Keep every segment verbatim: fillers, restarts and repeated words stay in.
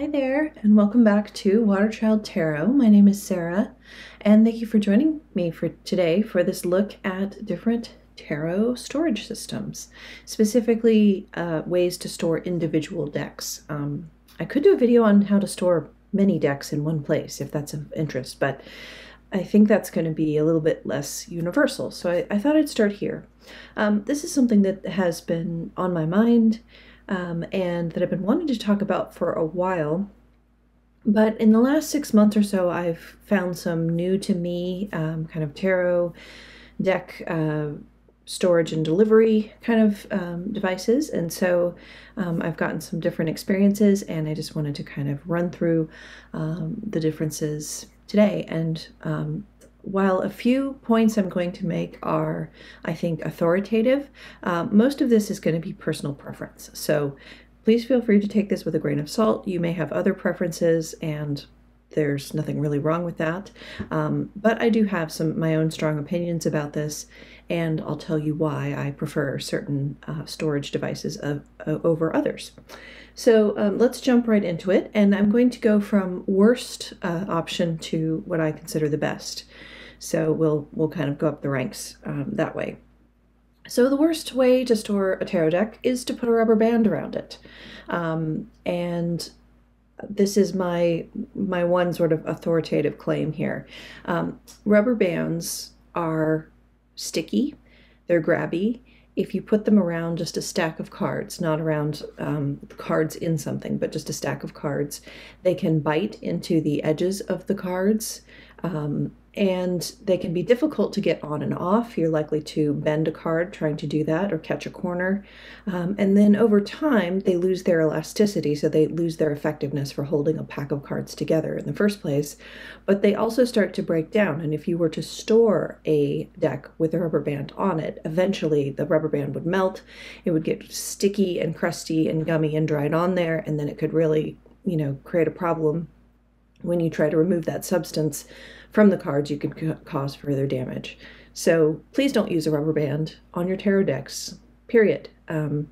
Hi there, and welcome back to Water Child Tarot. My name is Sarah, and thank you for joining me for today for this look at different tarot storage systems, specifically uh, ways to store individual decks. Um, I could do a video on how to store many decks in one place if that's of interest, but I think that's going to be a little bit less universal, so I, I thought I'd start here. Um, this is something that has been on my mind Um, and that I've been wanting to talk about for a while. But in the last six months or so, I've found some new to me um, kind of tarot deck uh, storage and delivery kind of um, devices. And so um, I've gotten some different experiences, and I just wanted to kind of run through um, the differences today. And um, while a few points I'm going to make are, I think, authoritative, uh, most of this is going to be personal preference. So please feel free to take this with a grain of salt. You may have other preferences, and there's nothing really wrong with that. Um, but I do have some my own strong opinions about this, and I'll tell you why I prefer certain uh, storage devices of, uh, over others. So um, let's jump right into it, and I'm going to go from worst uh, option to what I consider the best. So we'll we'll kind of go up the ranks um, that way. So the worst way to store a tarot deck is to put a rubber band around it, um, and this is my my one sort of authoritative claim here. Um, rubber bands are sticky, they're grabby. If you put them around just a stack of cards, not around um, cards in something, but just a stack of cards, they can bite into the edges of the cards. Um, and they can be difficult to get on and off. You're likely to bend a card trying to do that, or catch a corner. Um, and then over time, they lose their elasticity, so they lose their effectiveness for holding a pack of cards together in the first place. But they also start to break down, and if you were to store a deck with a rubber band on it, eventually the rubber band would melt, it would get sticky and crusty and gummy and dried on there, and then it could really, you know, create a problem. When you try to remove that substance from the cards, you could cause further damage. So please don't use a rubber band on your tarot decks, period. Um,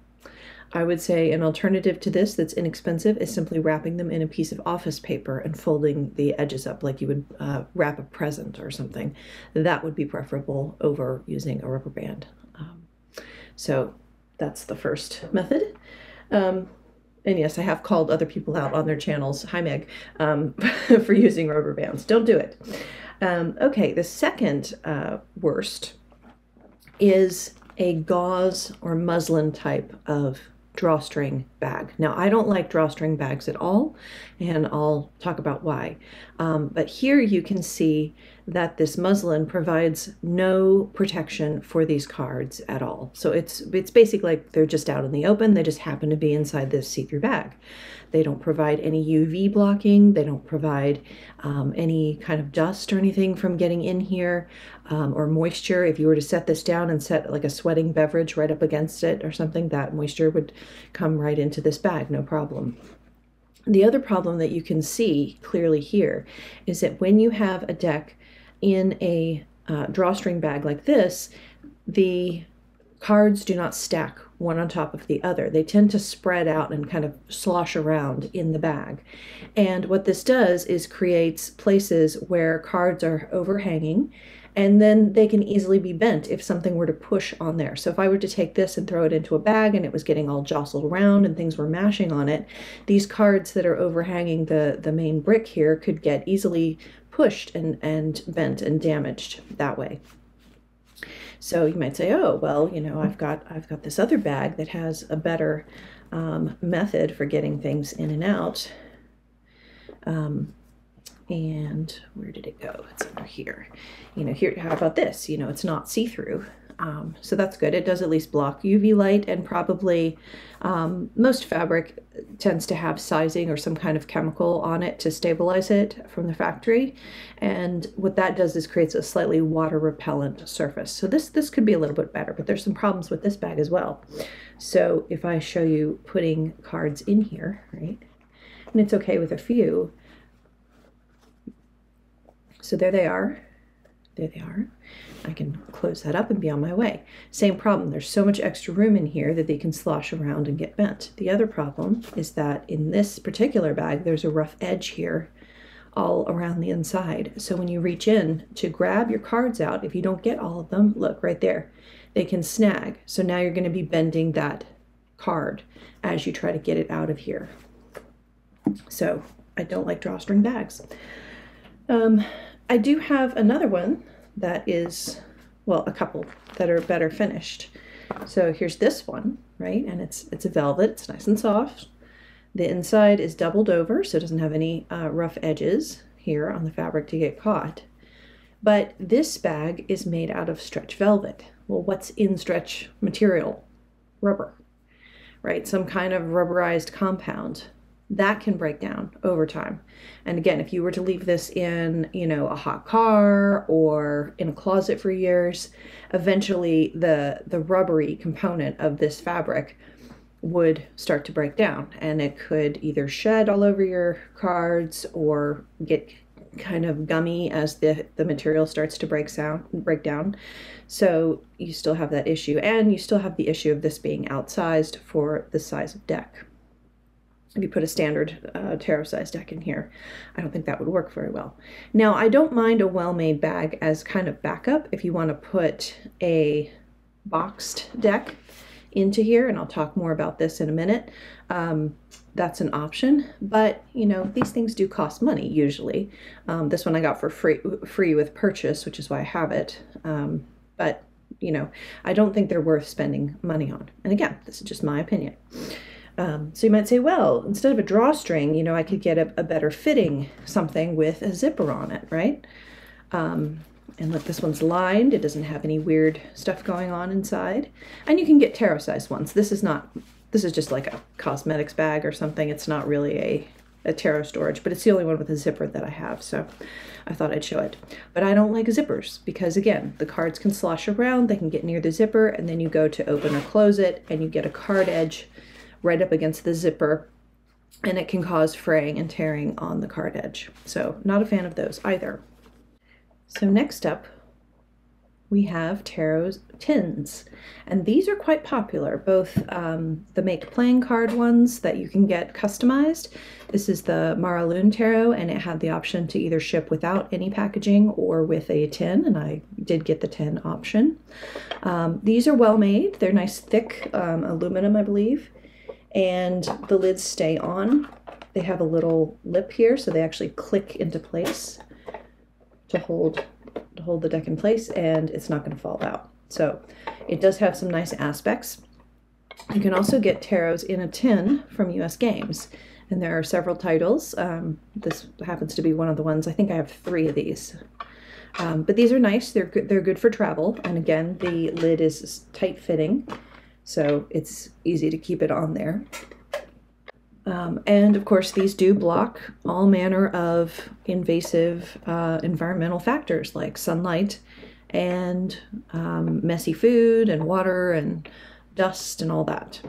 I would say an alternative to this that's inexpensive is simply wrapping them in a piece of office paper and folding the edges up like you would uh, wrap a present or something. That would be preferable over using a rubber band. Um, so that's the first method. Um, And yes, I have called other people out on their channels, hi Meg, um, for using rubber bands. Don't do it. Um, okay, the second uh, worst is a gauze or muslin type of drawstring bag. Now, I don't like drawstring bags at all, and I'll talk about why. Um, but here you can see that this muslin provides no protection for these cards at all. So it's it's basically like they're just out in the open. They just happen to be inside this see-through bag. They don't provide any U V blocking. They don't provide um, any kind of dust or anything from getting in here, um, or moisture. If you were to set this down and set like a sweating beverage right up against it or something, that moisture would come right into this bag, no problem. The other problem that you can see clearly here is that when you have a deck in a uh, drawstring bag like this, the cards do not stack one on top of the other. They tend to spread out and kind of slosh around in the bag. And what this does is creates places where cards are overhanging, and then they can easily be bent if something were to push on there. So if I were to take this and throw it into a bag and it was getting all jostled around and things were mashing on it, these cards that are overhanging the, the main brick here could get easily pushed and, and bent and damaged that way. So you might say, oh, well, you know, I've got, I've got this other bag that has a better um, method for getting things in and out. Um, and where did it go? It's under here. You know, here, how about this? You know, it's not see-through. Um, so that's good. It does at least block U V light, and probably um, most fabric tends to have sizing or some kind of chemical on it to stabilize it from the factory. And what that does is creates a slightly water repellent surface. So this, this could be a little bit better, but there's some problems with this bag as well. So if I show you putting cards in here, right? And it's okay with a few. So there they are. There they are. I can close that up and be on my way. Same problem. There's so much extra room in here that they can slosh around and get bent. The other problem is that in this particular bag, there's a rough edge here all around the inside. So when you reach in to grab your cards out, if you don't get all of them, look right there, they can snag. So now you're going to be bending that card as you try to get it out of here. So I don't like drawstring bags. Um, I do have another one that is, well, a couple that are better finished. So here's this one, right? And it's it's a velvet, it's nice and soft. The inside is doubled over, so it doesn't have any uh, rough edges here on the fabric to get caught. But this bag is made out of stretch velvet. Well, what's in stretch material? Rubber, right? Some kind of rubberized compound. That can break down over time. And again, if you were to leave this in, you know, a hot car or in a closet for years, eventually the, the rubbery component of this fabric would start to break down, and it could either shed all over your cards or get kind of gummy as the, the material starts to break, sound, break down. So you still have that issue, and you still have the issue of this being outsized for the size of deck. If you put a standard uh, tarot size deck in here, I don't think that would work very well. Now, I don't mind a well-made bag as kind of backup if you want to put a boxed deck into here, and I'll talk more about this in a minute. Um, that's an option, but you know, these things do cost money usually. Um, this one I got for free, free with purchase, which is why I have it. Um, but you know, I don't think they're worth spending money on. And again, this is just my opinion. Um, so you might say, well, instead of a drawstring, you know, I could get a, a better fitting something with a zipper on it, right? Um, and look, this one's lined. It doesn't have any weird stuff going on inside. And you can get tarot size ones. This is not, this is just like a cosmetics bag or something. It's not really a, a tarot storage, but it's the only one with a zipper that I have. So I thought I'd show it. But I don't like zippers because, again, the cards can slosh around. They can get near the zipper, and then you go to open or close it, and you get a card edge right up against the zipper, and it can cause fraying and tearing on the card edge. So not a fan of those either. So next up, we have tarot tins, and these are quite popular, both um, the make playing card ones that you can get customized. This is the Maraloon tarot, and it had the option to either ship without any packaging or with a tin, and I did get the tin option. Um, these are well made. They're nice thick um, aluminum, I believe. And the lids stay on. They have a little lip here, so they actually click into place to hold to hold the deck in place, and it's not going to fall out. So it does have some nice aspects. You can also get tarots in a tin from U S Games, and there are several titles. Um, this happens to be one of the ones. I think I have three of these. Um, but these are nice. They're good. They're good for travel, and again, the lid is tight fitting. So it's easy to keep it on there. Um, and of course, these do block all manner of invasive uh, environmental factors like sunlight and um, messy food and water and dust and all that.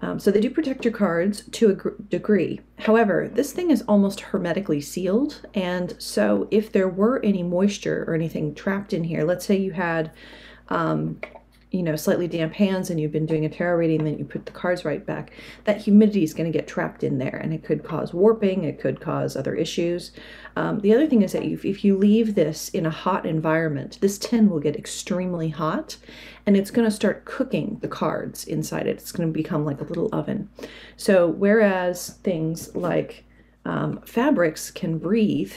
Um, so they do protect your cards to a gr degree. However, this thing is almost hermetically sealed. And so if there were any moisture or anything trapped in here, let's say you had um, you know, slightly damp hands and you've been doing a tarot reading and then you put the cards right back, that humidity is going to get trapped in there, and it could cause warping, it could cause other issues. Um, the other thing is that if, if you leave this in a hot environment, this tin will get extremely hot, and it's going to start cooking the cards inside it. It's going to become like a little oven. So whereas things like um, fabrics can breathe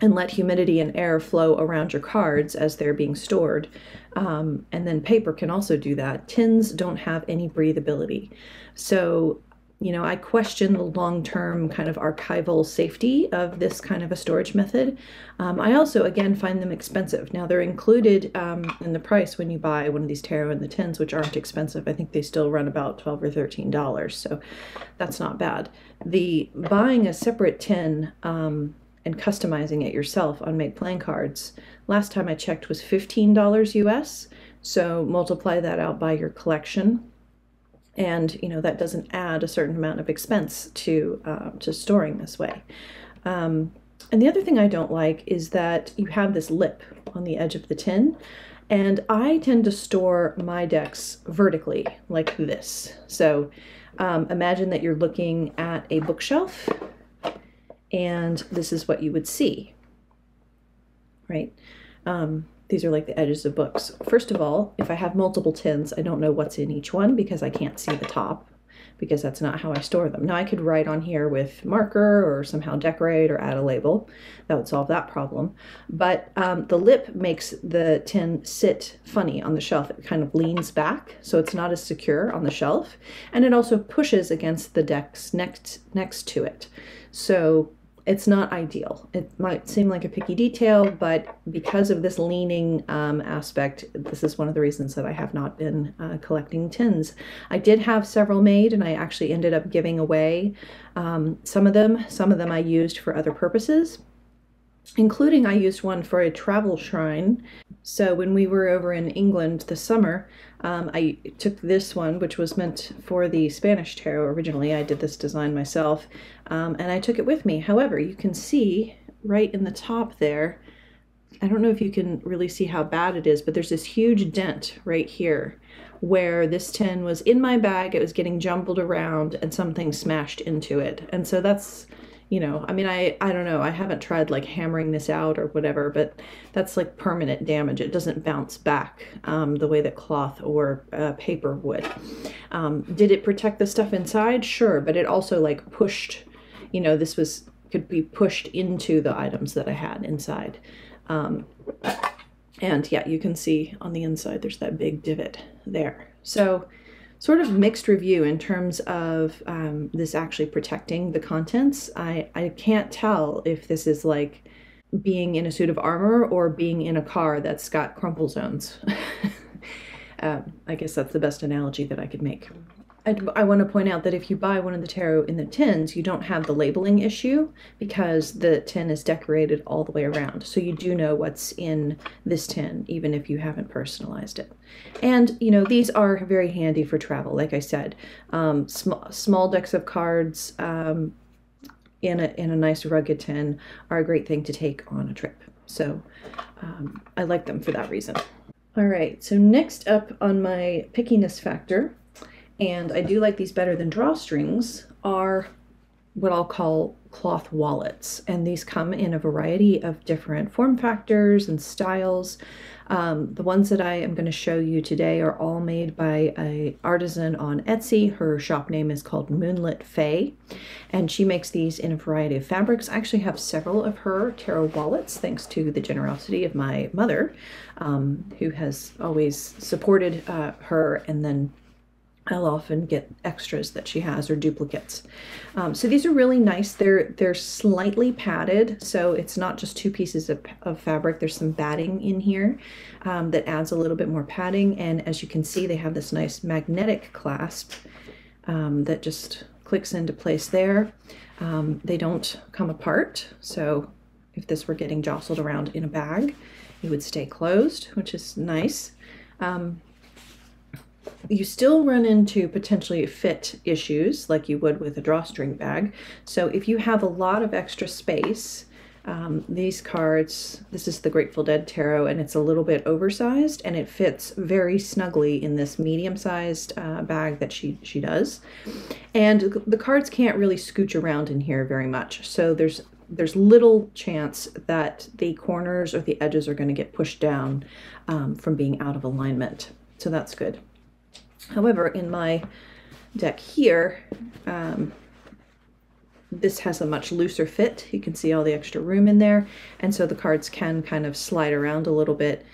and let humidity and air flow around your cards as they're being stored. Um, and then paper can also do that. Tins don't have any breathability. So, you know, I question the long-term kind of archival safety of this kind of a storage method. Um, I also, again, find them expensive. Now, they're included um, in the price when you buy one of these tarot in the tins, which aren't expensive. I think they still run about twelve or thirteen dollars, so that's not bad. The buying a separate tin um, and customizing it yourself on make playing cards, last time I checked, was fifteen dollars U S, so multiply that out by your collection, and you know, that doesn't add a certain amount of expense to uh, to storing this way. Um, And the other thing I don't like is that you have this lip on the edge of the tin, and I tend to store my decks vertically like this. So um, imagine that you're looking at a bookshelf and this is what you would see, right? Um, these are like the edges of books. First of all, if I have multiple tins, I don't know what's in each one because I can't see the top, because that's not how I store them. Now I could write on here with marker or somehow decorate or add a label. That would solve that problem. But um, the lip makes the tin sit funny on the shelf. It kind of leans back, so it's not as secure on the shelf. And it also pushes against the decks next, next to it. So it's not ideal. It might seem like a picky detail, but because of this leaning um, aspect, this is one of the reasons that I have not been uh, collecting tins. I did have several made, and I actually ended up giving away um, some of them. Some of them I used for other purposes, including I used one for a travel shrine. So when we were over in England this summer, um, I took this one, which was meant for the Spanish tarot originally. I did this design myself, um, and I took it with me. However, you can see right in the top there, I don't know if you can really see how bad it is, but there's this huge dent right here where this tin was in my bag. It was getting jumbled around and something smashed into it. And so that's, you know, I mean, I, I don't know, I haven't tried like hammering this out or whatever, but that's like permanent damage. It doesn't bounce back um, the way that cloth or uh, paper would. Um, did it protect the stuff inside? Sure, but it also like pushed, you know, this was, could be pushed into the items that I had inside. Um, and yeah, you can see on the inside, there's that big divot there. So sort of mixed review in terms of um, this actually protecting the contents. I, I can't tell if this is like being in a suit of armor or being in a car that's got crumple zones. um, I guess that's the best analogy that I could make. I, I want to point out that if you buy one of the tarot in the tins, you don't have the labeling issue because the tin is decorated all the way around. So you do know what's in this tin, even if you haven't personalized it. And, you know, these are very handy for travel. Like I said, um, sm small decks of cards um, in, a, in a nice rugged tin are a great thing to take on a trip. So um, I like them for that reason. All right, so next up on my pickiness factor, and I do like these better than drawstrings, are what I'll call cloth wallets. And these come in a variety of different form factors and styles. Um, the ones that I am going to show you today are all made by an artisan on Etsy. Her shop name is called Moonlit Fay, and she makes these in a variety of fabrics. I actually have several of her tarot wallets, thanks to the generosity of my mother, um, who has always supported uh, her, and then I'll often get extras that she has or duplicates. Um, so these are really nice. They're they're slightly padded, so it's not just two pieces of, of fabric. There's some batting in here um, that adds a little bit more padding. And as you can see, they have this nice magnetic clasp um, that just clicks into place there. Um, they don't come apart. So if this were getting jostled around in a bag, it would stay closed, which is nice. Um, You still run into potentially fit issues like you would with a drawstring bag. So if you have a lot of extra space, um, these cards, this is the Grateful Dead tarot, and it's a little bit oversized, and it fits very snugly in this medium-sized uh, bag that she, she does. And the cards can't really scooch around in here very much. So there's there's little chance that the corners or the edges are going to get pushed down um, from being out of alignment. So that's good. However, in my deck here, um, this has a much looser fit. You can see all the extra room in there, and so the cards can kind of slide around a little bit,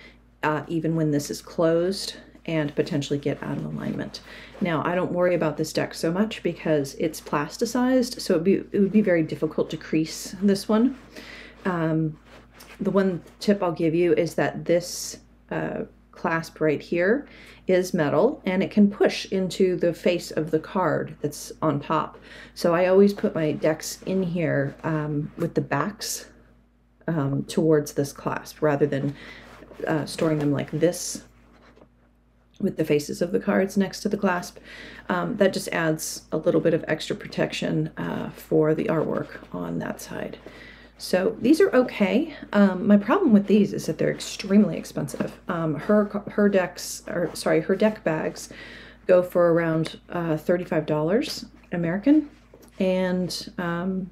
uh, even when this is closed, and potentially get out of alignment. Now, I don't worry about this deck so much because it's plasticized, so it'd be, it would be very difficult to crease this one. Um, the one tip I'll give you is that this uh, clasp right here is metal, and it can push into the face of the card that's on top. So I always put my decks in here um, with the backs um, towards this clasp rather than uh, storing them like this with the faces of the cards next to the clasp. Um, that just adds a little bit of extra protection uh, for the artwork on that side. So these are okay. Um, my problem with these is that they're extremely expensive. Um, her her decks, or sorry, her deck bags go for around uh, thirty-five dollars American, and um,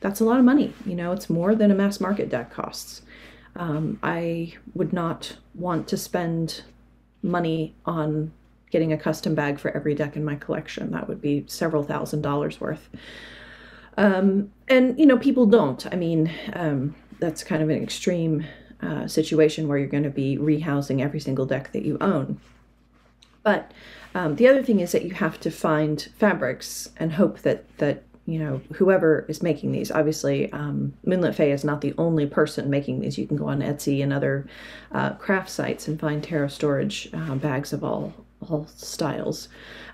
that's a lot of money. You know, it's more than a mass market deck costs. Um, I would not want to spend money on getting a custom bag for every deck in my collection. That would be several thousand dollars worth. Um, and, you know, people don't. I mean, um, that's kind of an extreme uh, situation where you're going to be rehousing every single deck that you own. But um, the other thing is that you have to find fabrics and hope that, that you know, whoever is making these. Obviously, um, Moonlit Fay is not the only person making these. You can go on Etsy and other uh, craft sites and find tarot storage uh, bags of all, all styles.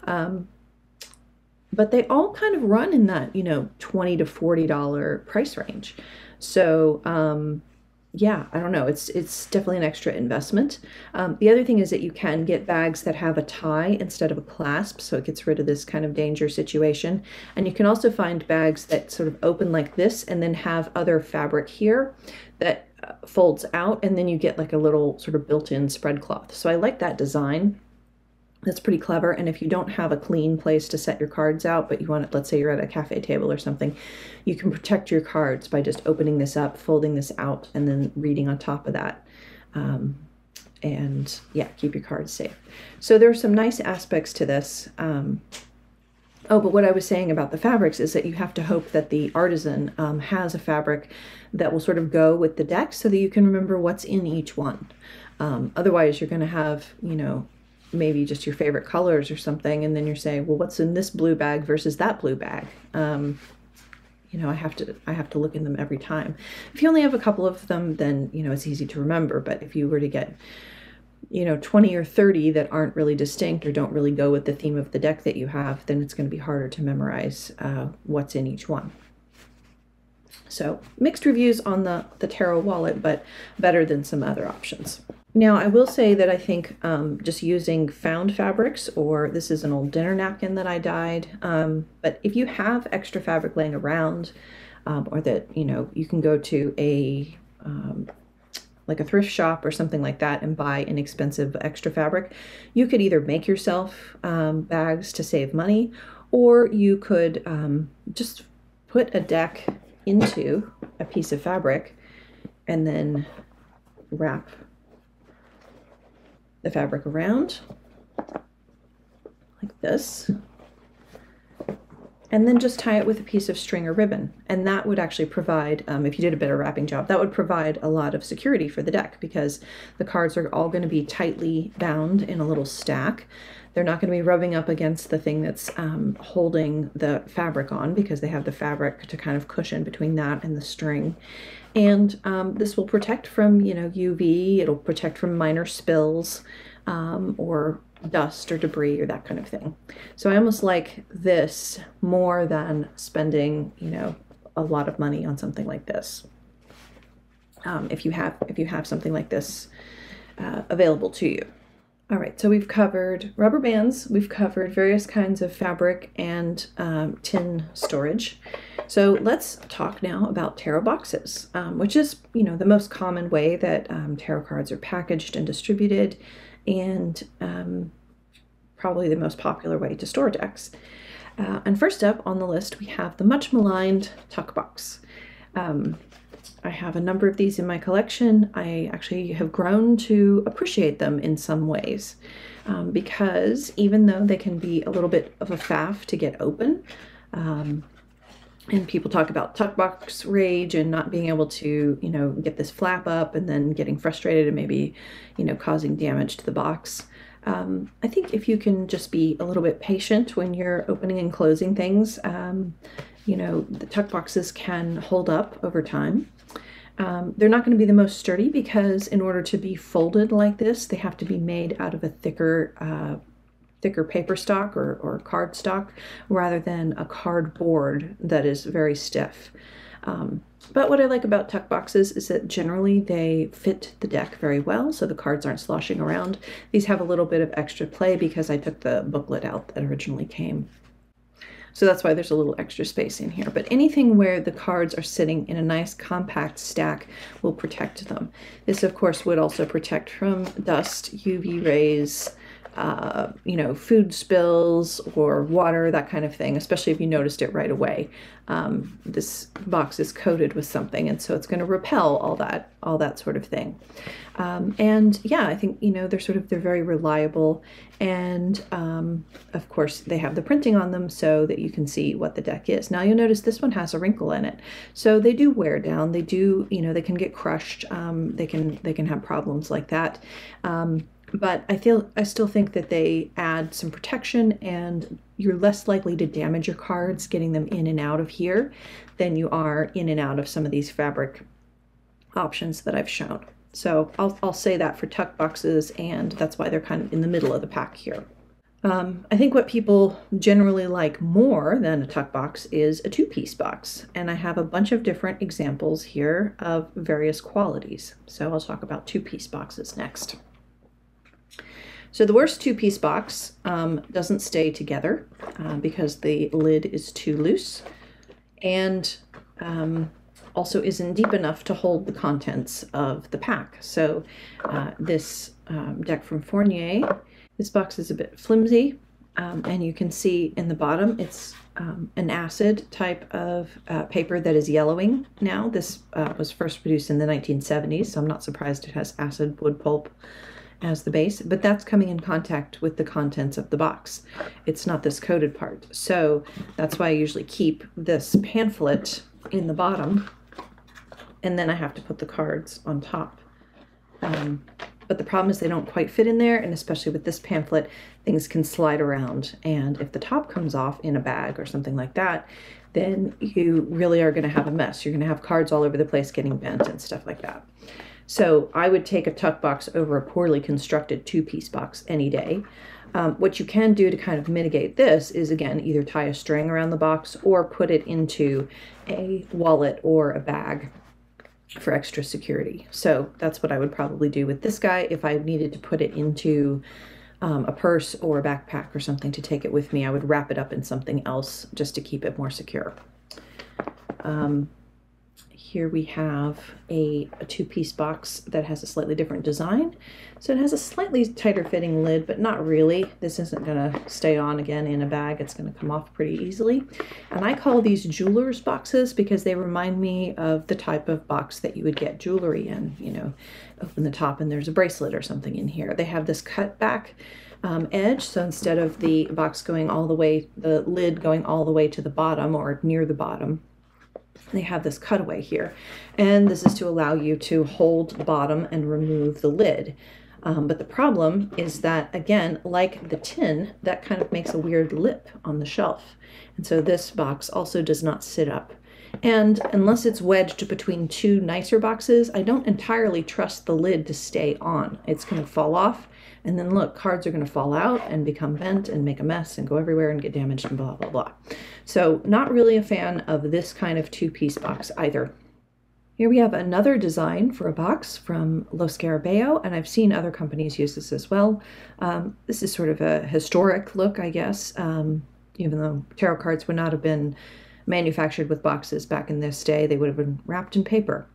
Um, but they all kind of run in that, you know, twenty to forty dollar price range. So, um, yeah, I don't know. It's, it's definitely an extra investment. Um, the other thing is that you can get bags that have a tie instead of a clasp, so it gets rid of this kind of danger situation. And you can also find bags that sort of open like this and then have other fabric here that folds out, and then you get like a little sort of built-in spread cloth. So I like that design. That's pretty clever. And if you don't have a clean place to set your cards out, but you want it, let's say you're at a cafe table or something, you can protect your cards by just opening this up, folding this out, and then reading on top of that. Um, and yeah, keep your cards safe. So there are some nice aspects to this. Um, oh, but what I was saying about the fabrics is that you have to hope that the artisan um, has a fabric that will sort of go with the deck so that you can remember what's in each one. Um, otherwise, you're going to have, you know, maybe just your favorite colors or something, and then you're saying, well, what's in this blue bag versus that blue bag? Um, you know, I have to I have to look in them every time. If you only have a couple of them, then, you know, it's easy to remember. But if you were to get, you know, twenty or thirty that aren't really distinct or don't really go with the theme of the deck that you have, then it's going to be harder to memorize uh, what's in each one. So mixed reviews on the, the tarot wallet, but better than some other options. Now, I will say that I think um, just using found fabrics, or this is an old dinner napkin that I dyed, um, but if you have extra fabric laying around, um, or that, you know, you can go to a, um, like a thrift shop or something like that and buy inexpensive extra fabric, you could either make yourself um, bags to save money, or you could um, just put a deck into a piece of fabric and then wrap the fabric around like this, and then just tie it with a piece of string or ribbon. And that would actually provide, um, if you did a better wrapping job, that would provide a lot of security for the deck, because the cards are all going to be tightly bound in a little stack. They're not going to be rubbing up against the thing that's um, holding the fabric on, because they have the fabric to kind of cushion between that and the string. And um, this will protect from, you know, U V, it'll protect from minor spills um, or dust or debris or that kind of thing. So I almost like this more than spending, you know, a lot of money on something like this. Um, if you have, if you have something like this uh, available to you. All right, so we've covered rubber bands, we've covered various kinds of fabric and um, tin storage. So let's talk now about tarot boxes, um, which is, you know, the most common way that um, tarot cards are packaged and distributed, and um, probably the most popular way to store decks. Uh, and first up on the list, we have the much maligned tuck box. Um, I have a number of these in my collection. I actually have grown to appreciate them in some ways um, because even though they can be a little bit of a faff to get open, um, and people talk about tuck box rage and not being able to, you know, get this flap up and then getting frustrated and maybe, you know, causing damage to the box. Um, I think if you can just be a little bit patient when you're opening and closing things, um, you know, the tuck boxes can hold up over time. Um, they're not going to be the most sturdy because in order to be folded like this, they have to be made out of a thicker, uh, thicker paper stock or, or card stock rather than a cardboard that is very stiff. Um, but what I like about tuck boxes is that generally they fit the deck very well, so the cards aren't sloshing around. These have a little bit of extra play because I took the booklet out that originally came. So that's why there's a little extra space in here. But anything where the cards are sitting in a nice compact stack will protect them. This, of course, would also protect from dust, U V rays, uh, you know, food spills or water, that kind of thing, especially if you noticed it right away. Um, this box is coated with something, and so it's going to repel all that, all that sort of thing. Um, and yeah, I think, you know, they're sort of, they're very reliable. And um, of course, they have the printing on them so that you can see what the deck is. Now you'll notice this one has a wrinkle in it. So they do wear down. They do, you know, they can get crushed. Um, they can, they can have problems like that. Um, But I feel I still think that they add some protection, and you're less likely to damage your cards getting them in and out of here than you are in and out of some of these fabric options that I've shown. So I'll, I'll say that for tuck boxes, and that's why they're kind of in the middle of the pack here. Um, I think what people generally like more than a tuck box is a two-piece box, and I have a bunch of different examples here of various qualities. So I'll talk about two-piece boxes next. So the worst two-piece box um, doesn't stay together uh, because the lid is too loose, and um, also isn't deep enough to hold the contents of the pack. So uh, this um, deck from Fournier, this box is a bit flimsy, um, and you can see in the bottom it's um, an acid type of uh, paper that is yellowing now. This uh, was first produced in the nineteen seventies, so I'm not surprised it has acid wood pulp as the base, but that's coming in contact with the contents of the box. It's not this coated part. So that's why I usually keep this pamphlet in the bottom, and then I have to put the cards on top. Um, but the problem is they don't quite fit in there, and especially with this pamphlet, things can slide around. And if the top comes off in a bag or something like that, then you really are gonna have a mess. You're gonna have cards all over the place getting bent and stuff like that. So I would take a tuck box over a poorly constructed two-piece box any day. Um, what you can do to kind of mitigate this is, again, either tie a string around the box or put it into a wallet or a bag for extra security. So that's what I would probably do with this guy. If I needed to put it into um, a purse or a backpack or something to take it with me, I would wrap it up in something else just to keep it more secure. Um, Here we have a, a two-piece box that has a slightly different design. So it has a slightly tighter fitting lid, but not really. This isn't gonna stay on again in a bag. It's gonna come off pretty easily. And I call these jeweler's boxes because they remind me of the type of box that you would get jewelry in. You know, open the top and there's a bracelet or something in here. They have this cut back Um, edge, so instead of the box going all the way, the lid going all the way to the bottom or near the bottom, they have this cutaway here, and this is to allow you to hold the bottom and remove the lid. Um, but the problem is that, again, like the tin, that kind of makes a weird lip on the shelf. And so this box also does not sit up. And unless it's wedged between two nicer boxes, I don't entirely trust the lid to stay on. It's going to fall off, and then look, cards are going to fall out and become bent and make a mess and go everywhere and get damaged and blah, blah, blah. So not really a fan of this kind of two-piece box either. Here we have another design for a box from Los Carabeo, and I've seen other companies use this as well. Um, this is sort of a historic look, I guess, um, even though tarot cards would not have been manufactured with boxes back in this day. They would have been wrapped in paper.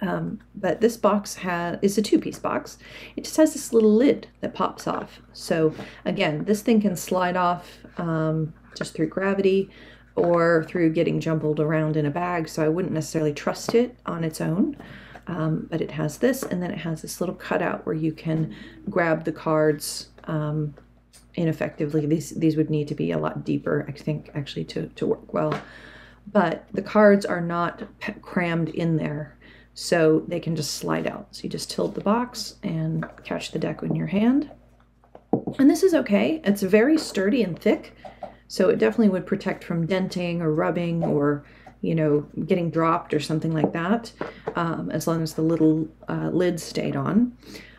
Um, but this box has, is a two-piece box. It just has this little lid that pops off. So again, this thing can slide off um, just through gravity or through getting jumbled around in a bag, so I wouldn't necessarily trust it on its own. Um, but it has this, and then it has this little cutout where you can grab the cards um, ineffectively. These, these would need to be a lot deeper, I think, actually, to, to work well. But the cards are not crammed in there, so they can just slide out. So you just tilt the box and catch the deck in your hand. And this is okay. It's very sturdy and thick, so it definitely would protect from denting or rubbing or, you know, getting dropped or something like that, um, as long as the little uh, lid stayed on.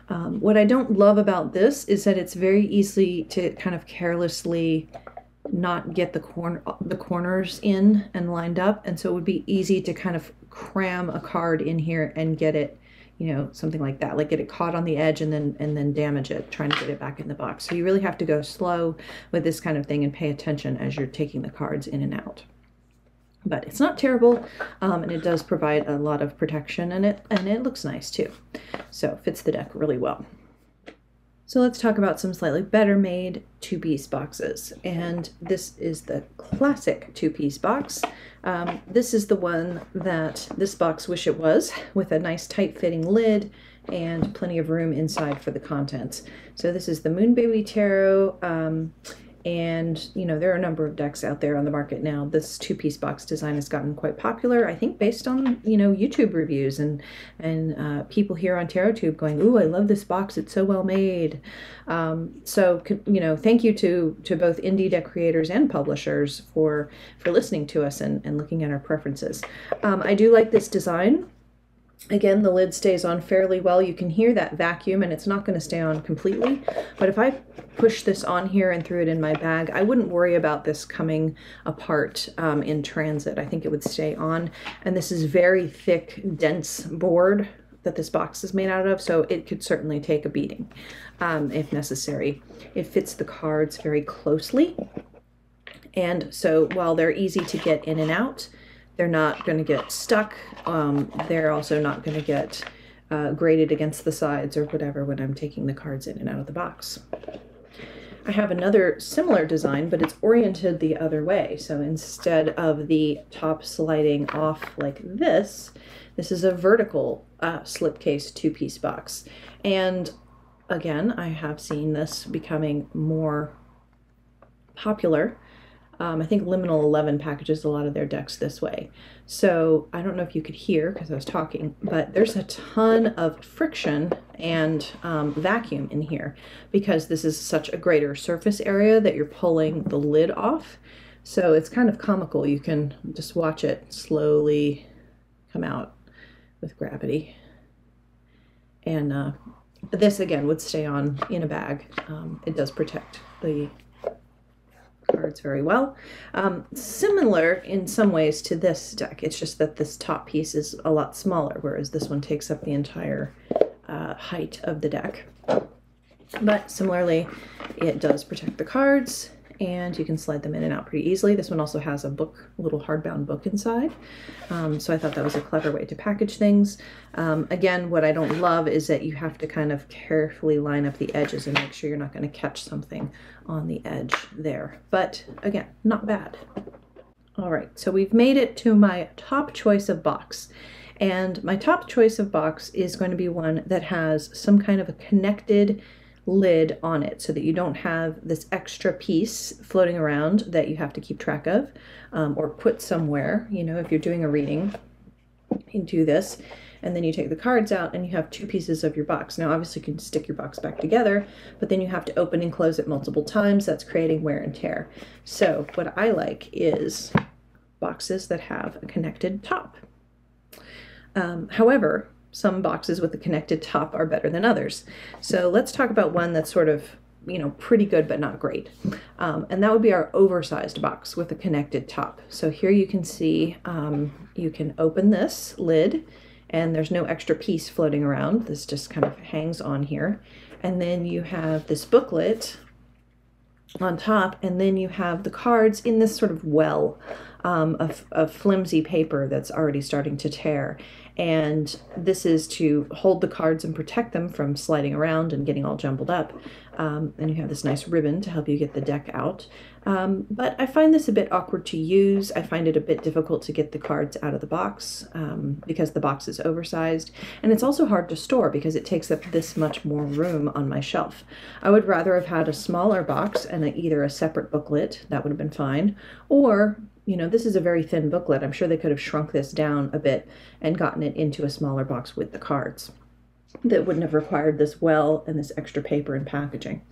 Um, what I don't love about this is that it's very easy to kind of carelessly not get the corner the corners in and lined up, and so it would be easy to kind of cram a card in here and get it, you know, something like that, like get it caught on the edge and then and then damage it, trying to get it back in the box. So you really have to go slow with this kind of thing and pay attention as you're taking the cards in and out. But it's not terrible, um, and it does provide a lot of protection, and it and it looks nice too. So fits the deck really well. So let's talk about some slightly better made two-piece boxes. And this is the classic two-piece box. Um, this is the one that this box wish it was, with a nice tight-fitting lid and plenty of room inside for the contents. So this is the Moon Baby Tarot. Um, And, you know, there are a number of decks out there on the market now. This two-piece box design has gotten quite popular, I think, based on, you know, YouTube reviews and and uh, people here on TarotTube going, ooh, I love this box. It's so well made. Um, so, you know, thank you to to both indie deck creators and publishers for, for listening to us and, and looking at our preferences. Um, I do like this design. Again, the lid stays on fairly well. You can hear that vacuum, and it's not going to stay on completely. But if I push this on here and threw it in my bag, I wouldn't worry about this coming apart um, in transit. I think it would stay on. And this is very thick, dense board that this box is made out of, so it could certainly take a beating um, if necessary. It fits the cards very closely. And so while they're easy to get in and out, they're not going to get stuck. Um, they're also not going to get uh, grated against the sides or whatever when I'm taking the cards in and out of the box. I have another similar design, but it's oriented the other way. So instead of the top sliding off like this, this is a vertical uh, slipcase two-piece box. And again, I have seen this becoming more popular. Um, I think Liminal eleven packages a lot of their decks this way. So I don't know if you could hear because I was talking, but there's a ton of friction and um, vacuum in here because this is such a greater surface area that you're pulling the lid off. So it's kind of comical. You can just watch it slowly come out with gravity. And uh, this, again, would stay on in a bag. Um, it does protect the cards very well. Um, similar in some ways to this deck, it's just that this top piece is a lot smaller, whereas this one takes up the entire uh, height of the deck. But similarly, it does protect the cards, and you can slide them in and out pretty easily. This one also has a book, a little hardbound book inside. Um, so I thought that was a clever way to package things. Um, again, what I don't love is that you have to kind of carefully line up the edges and make sure you're not going to catch something on the edge there. But again, not bad. All right, so we've made it to my top choice of box. And my top choice of box is going to be one that has some kind of a connected lid on it so that you don't have this extra piece floating around that you have to keep track of um, or put somewhere. You know, if you're doing a reading, you can do this, and then you take the cards out and you have two pieces of your box. Now, obviously you can stick your box back together, but then you have to open and close it multiple times. That's creating wear and tear. So what I like is boxes that have a connected top. Um, however, some boxes with a connected top are better than others. So let's talk about one that's sort of, you know, pretty good but not great. Um, and that would be our oversized box with a connected top. So here you can see um, you can open this lid and there's no extra piece floating around. This just kind of hangs on here. And then you have this booklet on top, and then you have the cards in this sort of well um, of, of flimsy paper that's already starting to tear. And this is to hold the cards and protect them from sliding around and getting all jumbled up. Um, and you have this nice ribbon to help you get the deck out. Um, but I find this a bit awkward to use. I find it a bit difficult to get the cards out of the box um, because the box is oversized. And it's also hard to store because it takes up this much more room on my shelf. I would rather have had a smaller box and a, either a separate booklet, that would have been fine, or, you know, this is a very thin booklet. I'm sure they could have shrunk this down a bit and gotten it into a smaller box with the cards. That wouldn't have required this well and this extra paper and packaging.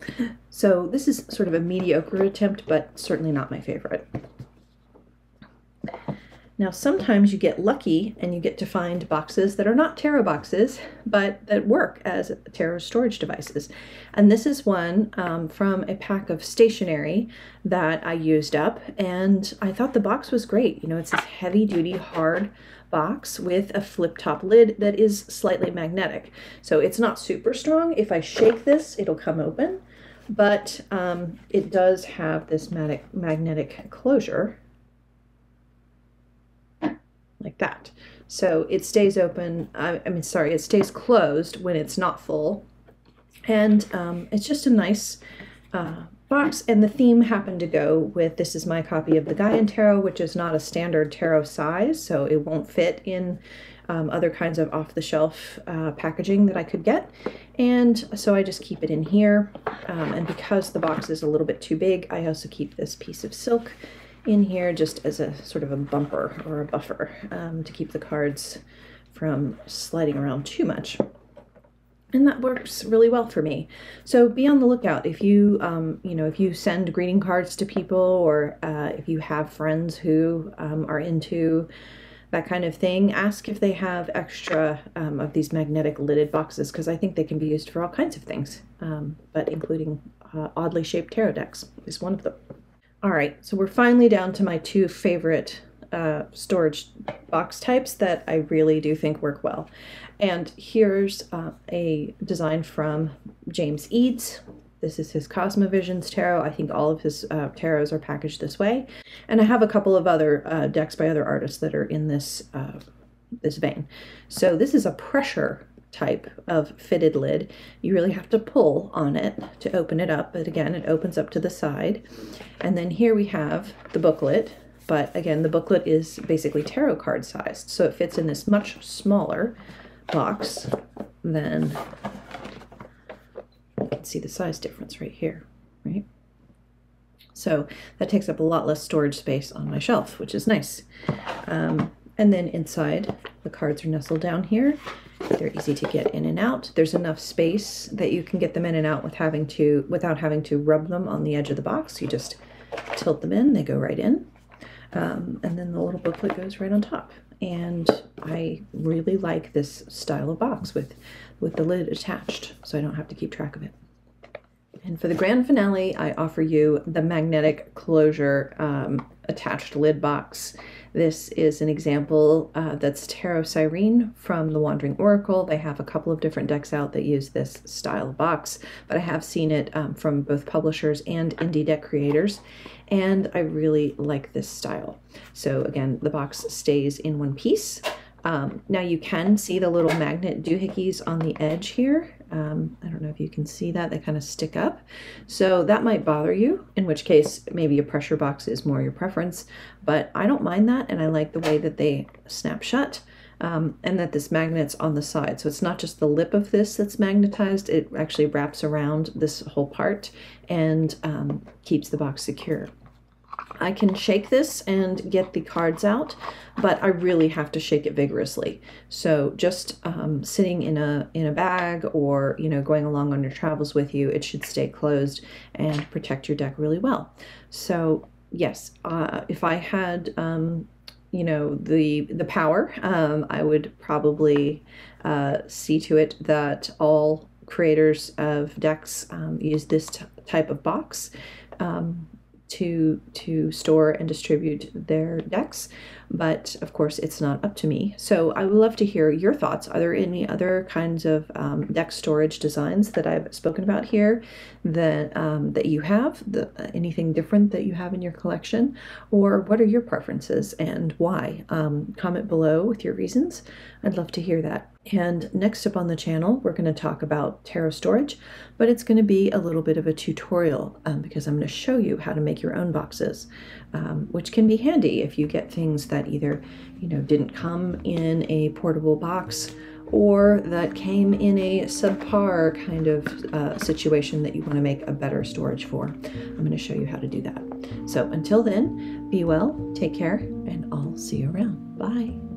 So this is sort of a mediocre attempt, but certainly not my favorite. Now, sometimes you get lucky and you get to find boxes that are not tarot boxes, but that work as tarot storage devices. And this is one um, from a pack of stationery that I used up, and I thought the box was great. You know, it's this heavy-duty, hard box with a flip-top lid that is slightly magnetic. So it's not super strong. If I shake this, it'll come open, but um, it does have this magnetic closure. Like that. So it stays open, I, I mean, sorry, it stays closed when it's not full. And um, it's just a nice uh, box. And the theme happened to go with, this is my copy of the Gaian Tarot, which is not a standard tarot size, so it won't fit in um, other kinds of off-the-shelf uh, packaging that I could get. And so I just keep it in here. Um, and because the box is a little bit too big, I also keep this piece of silk in here just as a sort of a bumper or a buffer um, to keep the cards from sliding around too much. And that works really well for me. So be on the lookout if you, um, you know, if you send greeting cards to people, or uh, if you have friends who um, are into that kind of thing, ask if they have extra um, of these magnetic lidded boxes, because I think they can be used for all kinds of things, um, but including uh, oddly shaped tarot decks is one of them. All right, so we're finally down to my two favorite uh, storage box types that I really do think work well. And here's uh, a design from James Eads. This is his Cosmovisions tarot. I think all of his uh, tarots are packaged this way. And I have a couple of other uh, decks by other artists that are in this, uh, this vein. So this is a pressure type of fitted lid. You really have to pull on it to open it up, but again, it opens up to the side. And then here we have the booklet, but again, the booklet is basically tarot card sized, so it fits in this much smaller box than, you can see the size difference right here, right? So that takes up a lot less storage space on my shelf, which is nice. Um, and then inside, the cards are nestled down here. They're easy to get in and out. There's enough space that you can get them in and out with having to, without having to rub them on the edge of the box. You just tilt them in, they go right in. Um, and then the little booklet goes right on top. And I really like this style of box with, with the lid attached, so I don't have to keep track of it. And for the grand finale, I offer you the magnetic closure um, attached lid box. This is an example uh, that's Tarot Sirene from The Wandering Oracle. They have a couple of different decks out that use this style box, but I have seen it um, from both publishers and indie deck creators, and I really like this style. So again, the box stays in one piece. Um, now you can see the little magnet doohickeys on the edge here. Um, I don't know if you can see that, they kind of stick up. So that might bother you, in which case maybe a pressure box is more your preference, but I don't mind that, and I like the way that they snap shut um, and that this magnet's on the side. So it's not just the lip of this that's magnetized, it actually wraps around this whole part and um, keeps the box secure. I can shake this and get the cards out, but I really have to shake it vigorously. So just um, sitting in a in a bag, or you know, going along on your travels with you, it should stay closed and protect your deck really well. So yes, uh, if I had um, you know, the the power, um, I would probably uh, see to it that all creators of decks um, use this t type of box. Um, to to store and distribute their decks, but of course it's not up to me. So I would love to hear your thoughts. Are there any other kinds of um, deck storage designs that I've spoken about here that um, that you have, the, anything different that you have in your collection, or what are your preferences and why? Um, comment below with your reasons. I'd love to hear that. And next up on the channel, we're going to talk about tarot storage, but it's going to be a little bit of a tutorial um, because I'm going to show you how to make your own boxes, um, which can be handy if you get things that either, you know, didn't come in a portable box, or that came in a subpar kind of uh, situation that you want to make a better storage for. I'm going to show you how to do that. So until then, be well, take care, and I'll see you around. Bye.